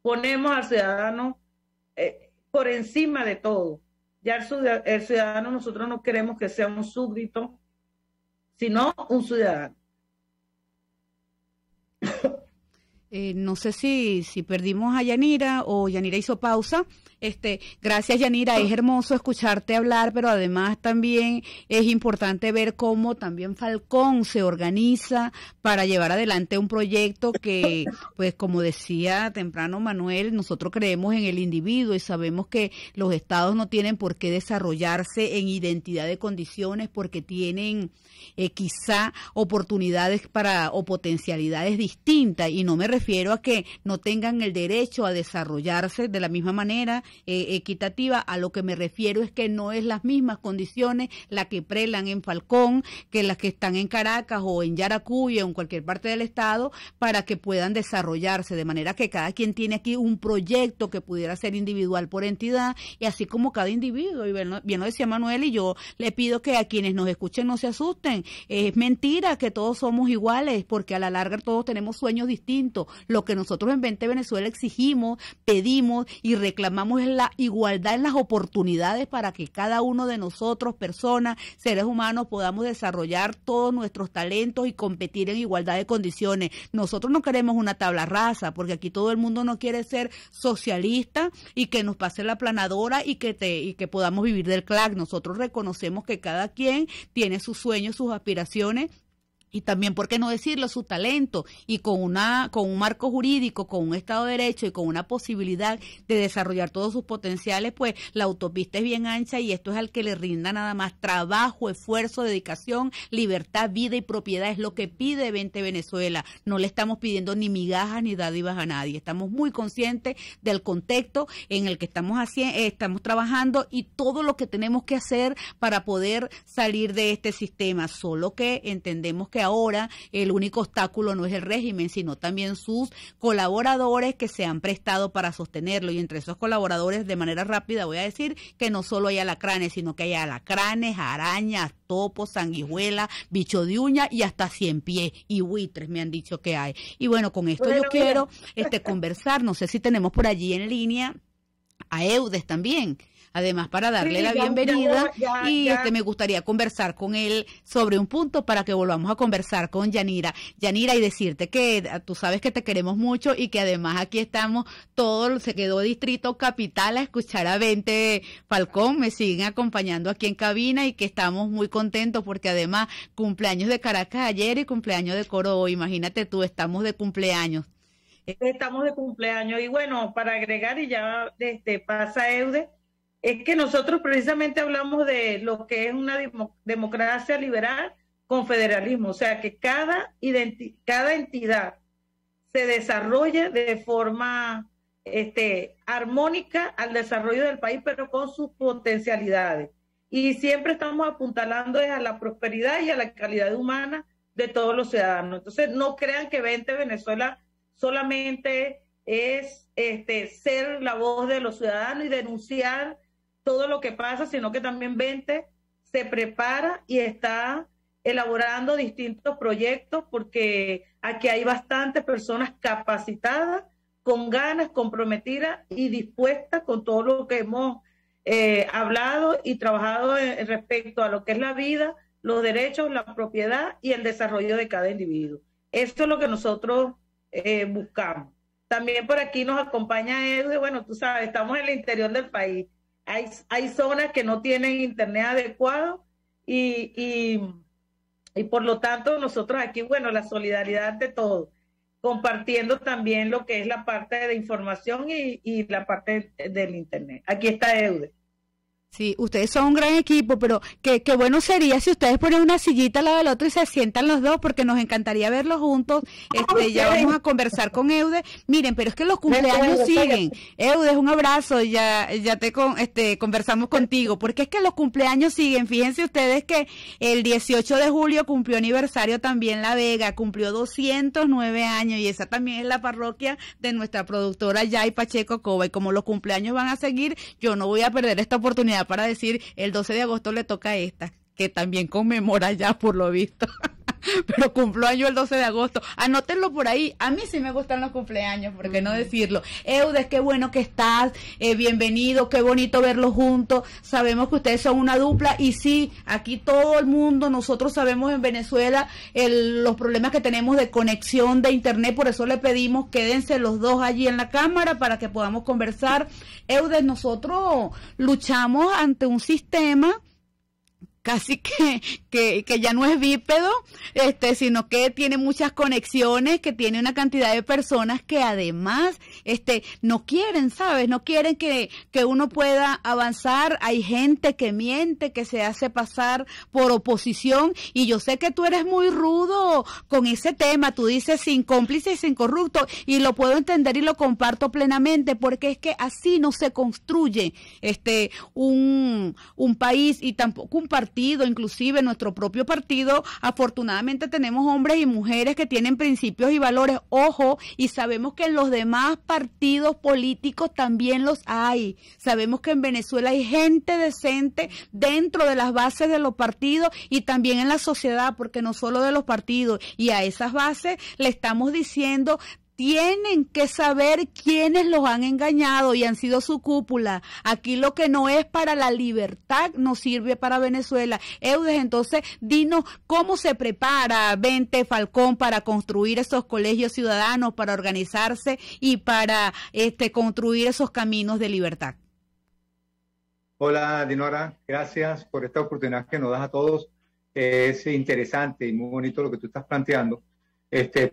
ponemos al ciudadano por encima de todo. Ya el ciudadano, nosotros no queremos que sea un súbdito, sino un ciudadano. No sé si perdimos a Yanira o Yanira hizo pausa. Gracias, Yanira. Es hermoso escucharte hablar, pero además también es importante ver cómo también Falcón se organiza para llevar adelante un proyecto que, pues como decía temprano Manuel, nosotros creemos en el individuo y sabemos que los estados no tienen por qué desarrollarse en identidad de condiciones, porque tienen quizá oportunidades para o potencialidades distintas, y no me refiero refiero a que no tengan el derecho a desarrollarse de la misma manera equitativa. A lo que me refiero es que no es las mismas condiciones las que prelan en Falcón que las que están en Caracas o en Yaracuy o en cualquier parte del estado para que puedan desarrollarse, de manera que cada quien tiene aquí un proyecto que pudiera ser individual por entidad, y así como cada individuo, y bien lo decía Manuel, y yo le pido que a quienes nos escuchen no se asusten, es mentira que todos somos iguales, porque a la larga todos tenemos sueños distintos. Lo que nosotros en Vente Venezuela exigimos, pedimos y reclamamos es la igualdad en las oportunidades para que cada uno de nosotros, personas, seres humanos, podamos desarrollar todos nuestros talentos y competir en igualdad de condiciones. Nosotros no queremos una tabla rasa, porque aquí todo el mundo no quiere ser socialista y que nos pase la planadora y que podamos vivir del CLAC. Nosotros reconocemos que cada quien tiene sus sueños, sus aspiraciones, y también, ¿por qué no decirlo?, su talento, y con un marco jurídico, con un Estado de Derecho y con una posibilidad de desarrollar todos sus potenciales, pues la autopista es bien ancha, y esto es al que le rinda nada más trabajo, esfuerzo, dedicación, libertad, vida y propiedad. Es lo que pide Vente Venezuela. No le estamos pidiendo ni migajas ni dádivas a nadie. Estamos muy conscientes del contexto en el que estamos trabajando y todo lo que tenemos que hacer para poder salir de este sistema, solo que entendemos que ahora el único obstáculo no es el régimen, sino también sus colaboradores que se han prestado para sostenerlo, y entre esos colaboradores, de manera rápida voy a decir que no solo hay alacranes, sino que hay alacranes, arañas, topos, sanguijuelas, bicho de uña y hasta 100 pies y buitres me han dicho que hay. Y bueno, con esto yo quiero conversar, no sé si tenemos por allí en línea a Eudes también, además, para darle la bienvenida, y me gustaría conversar con él sobre un punto para que volvamos a conversar con Yanira. Yanira, y decirte que tú sabes que te queremos mucho y que además aquí estamos, todo se quedó Distrito Capital a escuchar a Vente Falcón, me siguen acompañando aquí en cabina, y que estamos muy contentos porque además cumpleaños de Caracas ayer y cumpleaños de Coro hoy, imagínate tú, estamos de cumpleaños. Estamos de cumpleaños, y bueno, para agregar, y ya pasa Eudes, es que nosotros precisamente hablamos de lo que es una democracia liberal con federalismo, o sea que cada entidad se desarrolla de forma armónica al desarrollo del país, pero con sus potencialidades. Y siempre estamos apuntalando a la prosperidad y a la calidad humana de todos los ciudadanos. Entonces no crean que Vente Venezuela solamente es ser la voz de los ciudadanos y denunciar todo lo que pasa, sino que también Vente se prepara y está elaborando distintos proyectos, porque aquí hay bastantes personas capacitadas, con ganas, comprometidas y dispuestas con todo lo que hemos hablado y trabajado respecto a lo que es la vida, los derechos, la propiedad y el desarrollo de cada individuo. Eso es lo que nosotros buscamos. También por aquí nos acompaña Eudes. Bueno, tú sabes, estamos en el interior del país. Hay zonas que no tienen internet adecuado y por lo tanto nosotros aquí, bueno, la solidaridad de todos, compartiendo también lo que es la parte de información y la parte del internet. Aquí está Eudes. Sí, ustedes son un gran equipo, pero qué bueno sería si ustedes ponen una sillita al lado del otro y se sientan los dos, porque nos encantaría verlos juntos. Ya vamos a conversar con Eudes. Miren, pero es que los cumpleaños siguen. Eudes, un abrazo, ya te conversamos contigo, porque es que los cumpleaños siguen. Fíjense ustedes que el 18 de julio cumplió aniversario también La Vega, cumplió 209 años, y esa también es la parroquia de nuestra productora Yay Pacheco Cova, y como los cumpleaños van a seguir, yo no voy a perder esta oportunidad para decir, el 12 de agosto le toca a esta, que también conmemora ya por lo visto, pero cumplo año el 12 de agosto, anótenlo por ahí, a mí sí me gustan los cumpleaños, ¿por qué no decirlo? Eudes, qué bueno que estás, bienvenido, qué bonito verlos juntos, sabemos que ustedes son una dupla, y sí, aquí todo el mundo, nosotros sabemos en Venezuela los problemas que tenemos de conexión de internet, por eso le pedimos, quédense los dos allí en la cámara para que podamos conversar. Eudes, nosotros luchamos ante un sistema casi que ya no es bípedo, sino que tiene muchas conexiones, que tiene una cantidad de personas que además no quieren, ¿sabes? No quieren que uno pueda avanzar. Hay gente que miente, que se hace pasar por oposición, y yo sé que tú eres muy rudo con ese tema, tú dices sin cómplice y sin corrupto, y lo puedo entender y lo comparto plenamente, porque es que así no se construye un país y tampoco un partido. Inclusive nuestro propio partido, afortunadamente tenemos hombres y mujeres que tienen principios y valores, ojo, y sabemos que en los demás partidos políticos también los hay, sabemos que en Venezuela hay gente decente dentro de las bases de los partidos y también en la sociedad, porque no solo de los partidos, y a esas bases le estamos diciendo: tienen que saber quiénes los han engañado y han sido su cúpula. Aquí lo que no es para la libertad no sirve para Venezuela. Eudes, entonces, dinos cómo se prepara Vente Falcón para construir esos colegios ciudadanos, para organizarse y para construir esos caminos de libertad. Hola, Dinora, gracias por esta oportunidad que nos das a todos. Es interesante y muy bonito lo que tú estás planteando.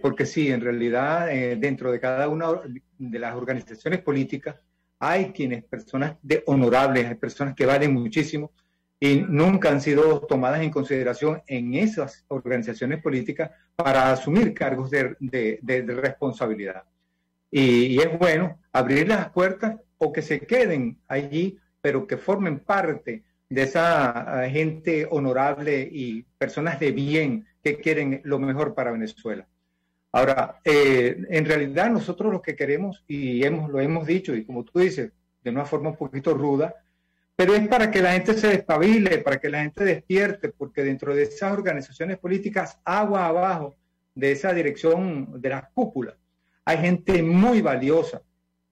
Porque sí, en realidad, dentro de cada una de las organizaciones políticas hay personas honorables, hay personas que valen muchísimo y nunca han sido tomadas en consideración en esas organizaciones políticas para asumir cargos de responsabilidad. Y es bueno abrir las puertas o que se queden allí, pero que formen parte de esa gente honorable y personas de bien que quieren lo mejor para Venezuela. Ahora, en realidad nosotros lo que queremos, y lo hemos dicho, y como tú dices, de una forma un poquito ruda, pero es para que la gente se despabile, para que la gente despierte, porque dentro de esas organizaciones políticas, agua abajo de esa dirección de las cúpulas, hay gente muy valiosa,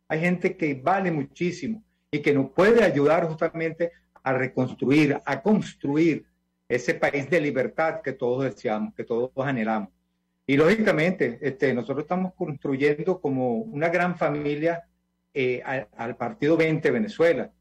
hay gente que vale muchísimo y que nos puede ayudar justamente a reconstruir, a construir ese país de libertad que todos deseamos, que todos anhelamos. Y lógicamente, nosotros estamos construyendo como una gran familia al partido Vente Venezuela.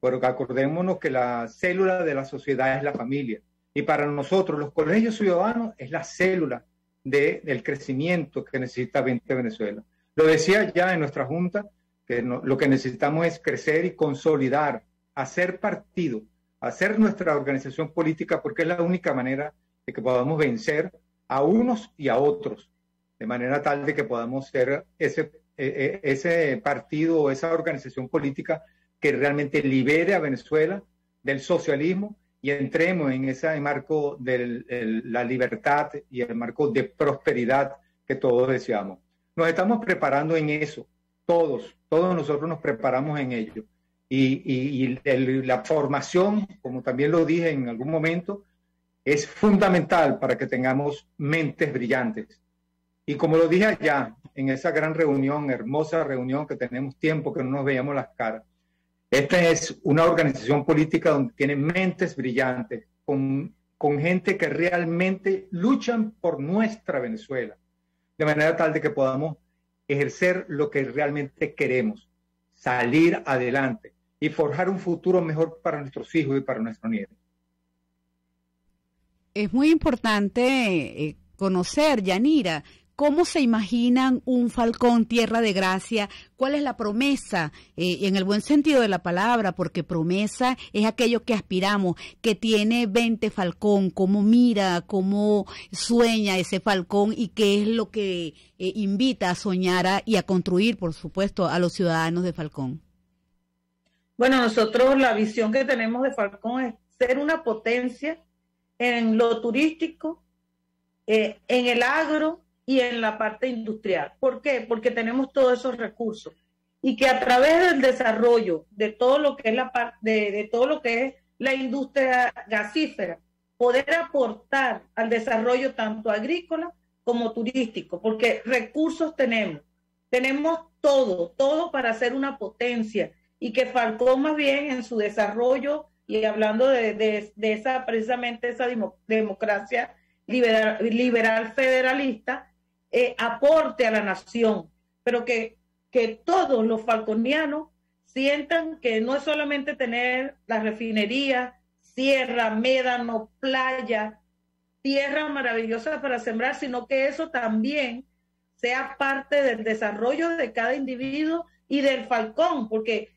Pero acordémonos que la célula de la sociedad es la familia. Y para nosotros, los colegios ciudadanos, es la célula del crecimiento que necesita Vente Venezuela. Lo decía ya en nuestra junta, que lo que necesitamos es crecer y consolidar, hacer partido, hacer nuestra organización política, porque es la única manera de que podamos vencer a unos y a otros, de manera tal de que podamos ser ese partido o esa organización política que realmente libere a Venezuela del socialismo y entremos en ese marco de la libertad y el marco de prosperidad que todos deseamos. Nos estamos preparando en eso, todos nosotros nos preparamos en ello. Y la formación, como también lo dije en algún momento, es fundamental para que tengamos mentes brillantes. Y como lo dije allá, en esa gran reunión, hermosa reunión que tenemos tiempo que no nos veíamos las caras, esta es una organización política donde tiene mentes brillantes, con gente que realmente luchan por nuestra Venezuela, de manera tal de que podamos ejercer lo que realmente queremos, salir adelante y forjar un futuro mejor para nuestros hijos y para nuestros nietos. Es muy importante conocer, Yanira, cómo se imaginan un Falcón Tierra de Gracia, cuál es la promesa, en el buen sentido de la palabra, porque promesa es aquello que aspiramos, que tiene Vente Falcón, cómo mira, cómo sueña ese Falcón y qué es lo que invita a soñar y a construir, por supuesto, a los ciudadanos de Falcón. Bueno, nosotros la visión que tenemos de Falcón es ser una potencia en lo turístico, en el agro y en la parte industrial. ¿Por qué? Porque tenemos todos esos recursos y que a través del desarrollo de todo lo que es la parte de todo lo que es la industria gasífera, poder aportar al desarrollo tanto agrícola como turístico, porque recursos tenemos todo para ser una potencia, y que Falcón más bien en su desarrollo y hablando de esa, precisamente esa democracia liberal federalista, aporte a la nación, pero que todos los falconianos sientan que no es solamente tener las refinerías, sierra, médano, playa, tierra maravillosa para sembrar, sino que eso también sea parte del desarrollo de cada individuo y del Falcón, porque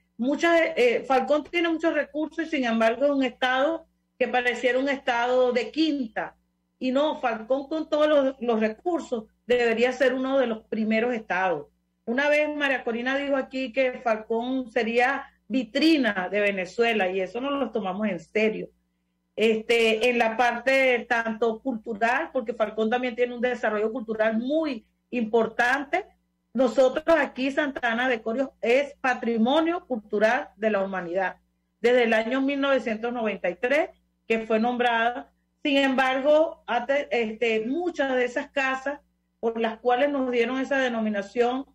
Falcón tiene muchos recursos y sin embargo es un estado que pareciera un estado de quinta. Y no, Falcón con todos los recursos debería ser uno de los primeros estados. Una vez María Corina dijo aquí que Falcón sería vitrina de Venezuela y eso no lo tomamos en serio. En la parte tanto cultural, porque Falcón también tiene un desarrollo cultural muy importante. Nosotros aquí, Santa Ana de Corios, es patrimonio cultural de la humanidad, desde el año 1993 que fue nombrada. Sin embargo, muchas de esas casas por las cuales nos dieron esa denominación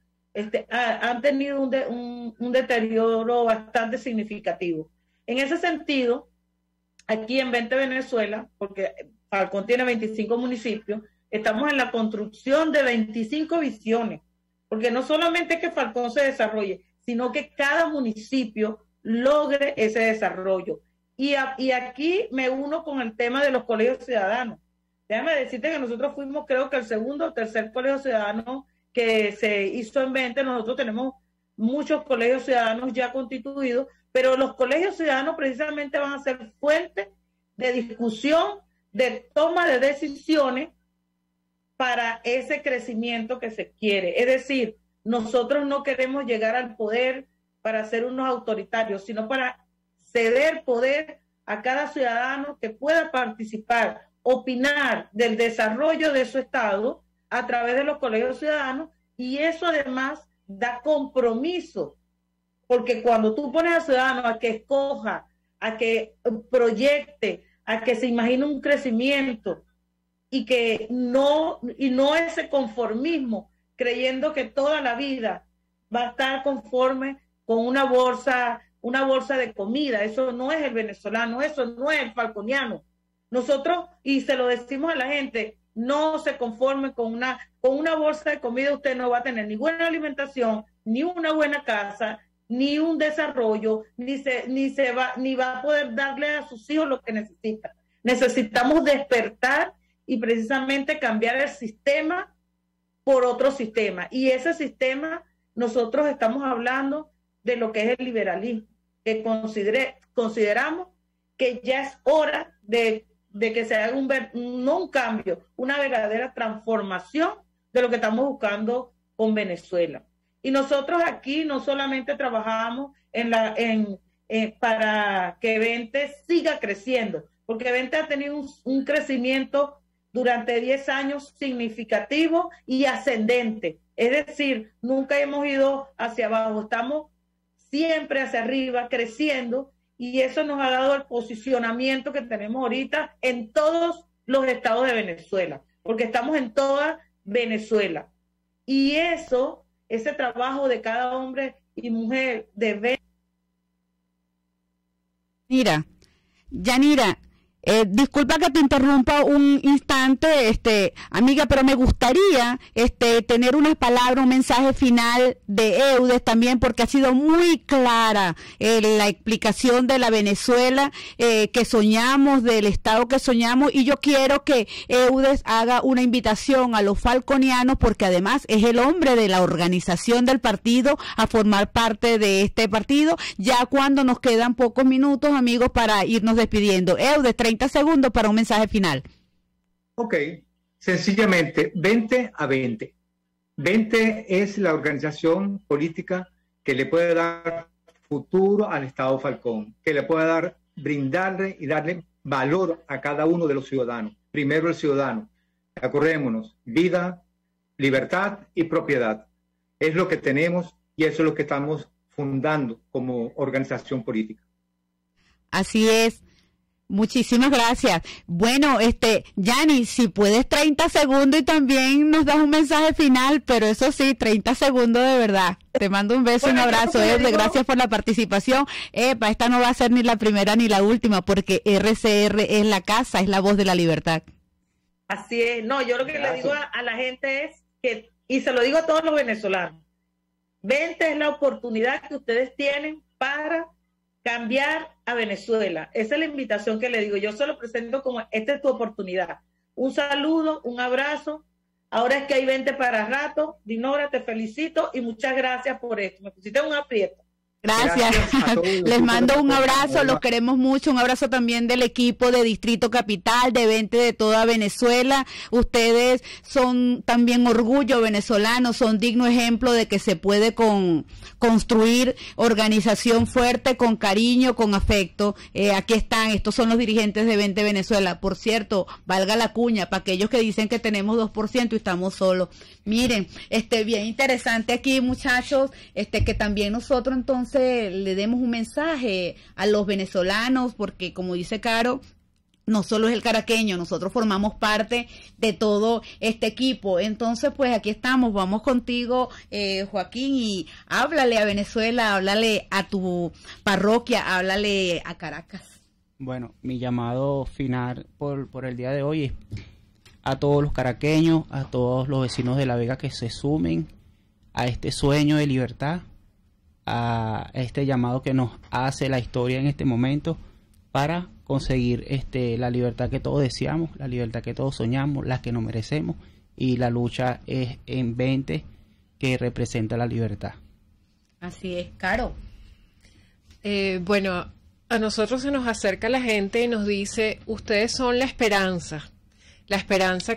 han tenido un deterioro bastante significativo. En ese sentido, aquí en Vente Venezuela, porque Falcón tiene 25 municipios, estamos en la construcción de 25 visiones, porque no solamente que Falcón se desarrolle, sino que cada municipio logre ese desarrollo. Y aquí me uno con el tema de los colegios ciudadanos. Déjame decirte que nosotros fuimos, creo que el segundo o tercer colegio ciudadano que se hizo en Vente. Nosotros tenemos muchos colegios ciudadanos ya constituidos, pero los colegios ciudadanos precisamente van a ser fuente de discusión, de toma de decisiones para ese crecimiento que se quiere. Es decir, nosotros no queremos llegar al poder para ser unos autoritarios, sino para ceder poder a cada ciudadano que pueda participar, opinar del desarrollo de su estado a través de los colegios ciudadanos, y eso además da compromiso, porque cuando tú pones al ciudadano a que escoja, a que proyecte, a que se imagine un crecimiento y no ese conformismo, creyendo que toda la vida va a estar conforme con una bolsa de comida, eso no es el venezolano, eso no es el falconiano. Nosotros, y se lo decimos a la gente, no se conformen con una bolsa de comida. Usted no va a tener ni buena alimentación, ni una buena casa, ni un desarrollo, ni va a poder darle a sus hijos lo que necesita. Necesitamos despertar y precisamente cambiar el sistema por otro sistema. Y ese sistema, nosotros estamos hablando de lo que es el liberalismo, que consideramos que ya es hora de que se haga un cambio, una verdadera transformación de lo que estamos buscando con Venezuela. Y nosotros aquí no solamente trabajamos para que Vente siga creciendo, porque Vente ha tenido un crecimiento durante 10 años significativo y ascendente. Es decir, nunca hemos ido hacia abajo, estamos siempre hacia arriba, creciendo, y eso nos ha dado el posicionamiento que tenemos ahorita en todos los estados de Venezuela, porque estamos en toda Venezuela. Y eso, ese trabajo de cada hombre y mujer de Venezuela. Yanira, disculpa que te interrumpa un instante, amiga, pero me gustaría tener unas palabras, un mensaje final de Eudes también, porque ha sido muy clara la explicación de la Venezuela que soñamos, del Estado que soñamos, y yo quiero que Eudes haga una invitación a los falconianos, porque además es el hombre de la organización del partido, a formar parte de este partido, ya cuando nos quedan pocos minutos, amigos, para irnos despidiendo. Eudes, 30 segundos para un mensaje final. Ok, sencillamente, Vente a Vente. Vente es la organización política que le puede dar futuro al Estado Falcón, que le puede brindarle y darle valor a cada uno de los ciudadanos. Primero el ciudadano. Acordémonos, vida, libertad y propiedad. Es lo que tenemos y eso es lo que estamos fundando como organización política. Así es. Muchísimas gracias. Bueno, Yanni, si puedes 30 segundos y también nos das un mensaje final, pero eso sí, 30 segundos de verdad. Te mando un beso, un abrazo, Eudes, gracias por la participación. Epa, esta no va a ser ni la primera ni la última, porque RCR es la casa, es la voz de la libertad. Así es. No, yo lo que le digo a la gente es que, y se lo digo a todos los venezolanos, Vente es la oportunidad que ustedes tienen para cambiar a Venezuela. Esa es la invitación que le digo. Yo se lo presento como, esta es tu oportunidad. Un saludo, un abrazo. Ahora es que hay 20 para rato. Dinora, te felicito y muchas gracias por esto. Me pusiste un aprieto. Gracias. Les mando un abrazo, los queremos mucho, un abrazo también del equipo de Distrito Capital, de Vente de toda Venezuela. Ustedes son también orgullo venezolano, son digno ejemplo de que se puede construir organización fuerte, con cariño, con afecto. Aquí están, estos son los dirigentes de Vente Venezuela. Por cierto, valga la cuña, para aquellos que dicen que tenemos 2% y estamos solos. Miren, bien interesante aquí, muchachos, que también nosotros entonces le demos un mensaje a los venezolanos, porque como dice Caro, no solo es el caraqueño, nosotros formamos parte de todo este equipo. Entonces, pues aquí estamos, vamos contigo, Joaquín, y háblale a Venezuela, háblale a tu parroquia, háblale a Caracas. Bueno, mi llamado final por el día de hoy es a todos los caraqueños, a todos los vecinos de La Vega que se sumen a este sueño de libertad, a este llamado que nos hace la historia en este momento para conseguir la libertad que todos deseamos, la libertad que todos soñamos, la que nos merecemos, y la lucha es en Vente, que representa la libertad. Así es, Caro. Bueno, a nosotros se nos acerca la gente y nos dice, ustedes son la esperanza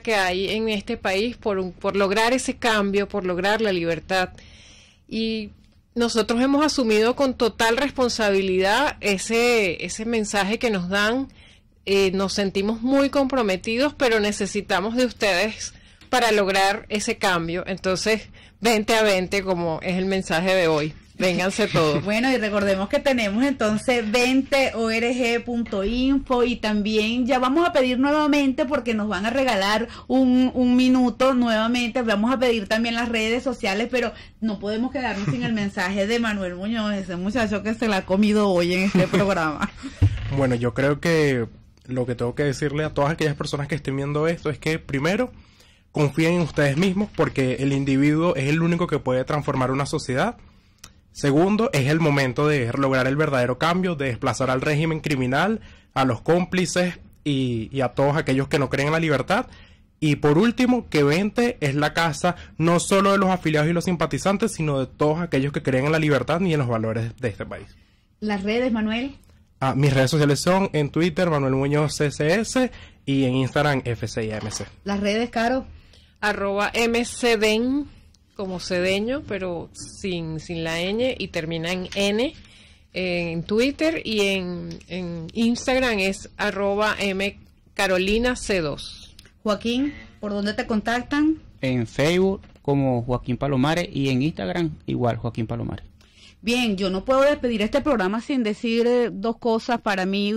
que hay en este país por lograr ese cambio, por lograr la libertad. Y nosotros hemos asumido con total responsabilidad ese mensaje que nos dan. Nos sentimos muy comprometidos, pero necesitamos de ustedes para lograr ese cambio. Entonces, Vente a Vente, como es el mensaje de hoy. Vénganse todos. Bueno, y recordemos que tenemos entonces venteorg.info, y también ya vamos a pedir nuevamente, porque nos van a regalar un minuto nuevamente, vamos a pedir también las redes sociales, pero no podemos quedarnos sin el mensaje de Manuel Muñoz, ese muchacho que se la ha comido hoy en este programa. Bueno, yo creo que lo que tengo que decirle a todas aquellas personas que estén viendo esto es que primero confíen en ustedes mismos, porque el individuo es el único que puede transformar una sociedad. Segundo, es el momento de lograr el verdadero cambio, de desplazar al régimen criminal, a los cómplices y a todos aquellos que no creen en la libertad. Y por último, que Vente es la casa no solo de los afiliados y los simpatizantes, sino de todos aquellos que creen en la libertad y en los valores de este país. ¿Las redes, Manuel? Ah, mis redes sociales son en Twitter, Manuel Muñoz CCS, y en Instagram, FCIMC. ¿Las redes, Caro? @mcden, como Cedeño, pero sin la ñ, y termina en N, en Twitter, y en Instagram es @mcarolinac2. Joaquín, ¿por dónde te contactan? En Facebook como Joaquín Palomares, y en Instagram igual, Joaquín Palomares. Bien, yo no puedo despedir este programa sin decir dos cosas para mí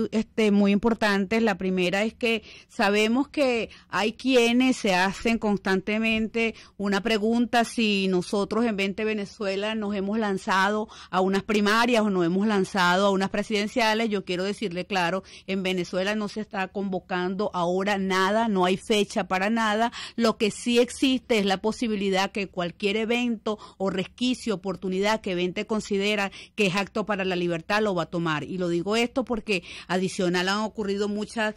muy importantes. La primera es que sabemos que hay quienes se hacen constantemente una pregunta si nosotros en Vente Venezuela nos hemos lanzado a unas primarias o nos hemos lanzado a unas presidenciales. Yo quiero decirle claro, en Venezuela no se está convocando ahora nada, no hay fecha para nada. Lo que sí existe es la posibilidad que cualquier evento o resquicio, oportunidad que Vente considera que es acto para la libertad, lo va a tomar. Y lo digo esto porque adicional han ocurrido muchas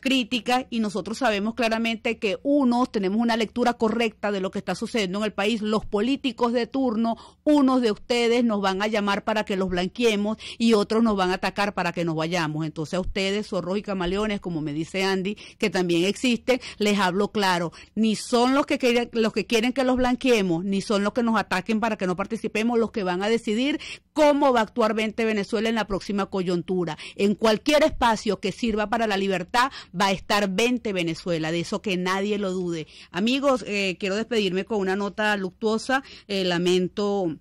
críticas, y nosotros sabemos claramente que unos tenemos una lectura correcta de lo que está sucediendo en el país, los políticos de turno, unos de ustedes nos van a llamar para que los blanqueemos y otros nos van a atacar para que nos vayamos. Entonces a ustedes, zorros y camaleones, como me dice Andy, que también existe, les hablo claro, ni son los que quieren que los blanqueemos, ni son los que nos ataquen para que no participemos, los que van a decidir cómo va a actuar Vente Venezuela en la próxima coyuntura. En cualquier espacio que sirva para la libertad va a estar Vente Venezuela, de eso que nadie lo dude. Amigos, quiero despedirme con una nota luctuosa, lamento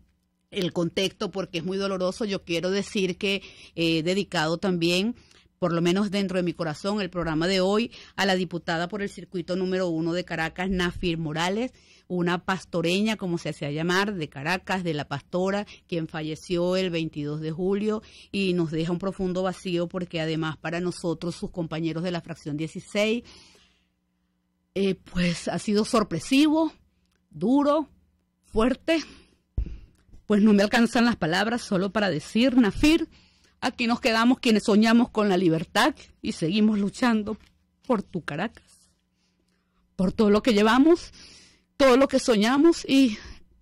el contexto porque es muy doloroso. Yo quiero decir que he dedicado también, por lo menos dentro de mi corazón, el programa de hoy a la diputada por el circuito número 1 de Caracas, Nafir Morales, una pastoreña, como se hacía llamar, de Caracas, de La Pastora, quien falleció el 22 de julio y nos deja un profundo vacío, porque además para nosotros, sus compañeros de la fracción 16, pues ha sido sorpresivo, duro, fuerte. Pues no me alcanzan las palabras solo para decir, Nafir, Aquí nos quedamos quienes soñamos con la libertad y seguimos luchando por tu Caracas, por todo lo que llevamos, todo lo que soñamos y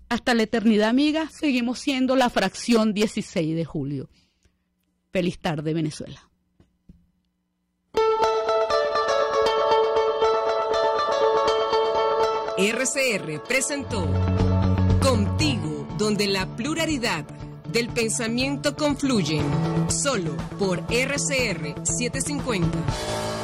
hasta la eternidad, amiga, seguimos siendo la fracción 16 de julio. Feliz tarde, Venezuela. RCR presentó Contigo, donde la pluralidad del pensamiento confluyen, solo por RCR 750.